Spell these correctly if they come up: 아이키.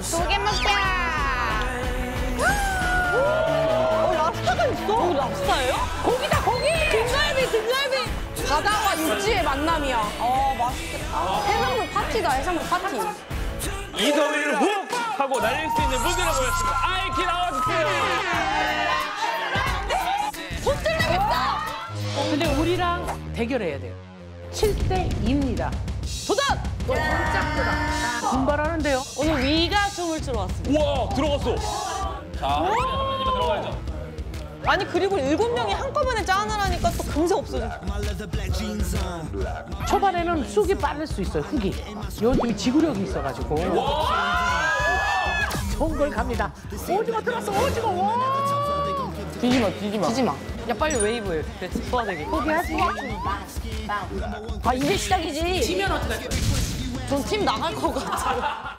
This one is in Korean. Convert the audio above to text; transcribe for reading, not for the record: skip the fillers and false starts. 두 개 먹자. 랍스타가 있어? 랍스타예요? 고기다 고기. 등갈비. 바다와 육지의 만남이야. 맛있겠다. 해산물 파티다 해산물 파티. 이 더위를 훅 하고 날릴 수 있는 무대를 보였습니다. 아이키 나와주세요. 손 찔리겠다. 근데 우리랑 대결해야 돼요. 7대2입니다. 도전! 너 진짜 크다. 분발하는데요. 오늘 위가 춤을 추러 왔습니다. 우와, 들어갔어. 자, 선배님은 들어가야죠. 아니, 그리고 7명이 한꺼번에 짜느라니까 또 금세 없어져. 초반에는 쑥이 빠를 수 있어요, 훅이. 여기 지구력이 있어가지고. 좋은 걸 갑니다. 오징어 들어왔어, 오징어. 와. 뒤지마. 야, 빨리 웨이브해. 소화되게. 포기하지. 아, 이제 시작이지. 지면 어떡할 거야? 전 팀 나갈 것 같아.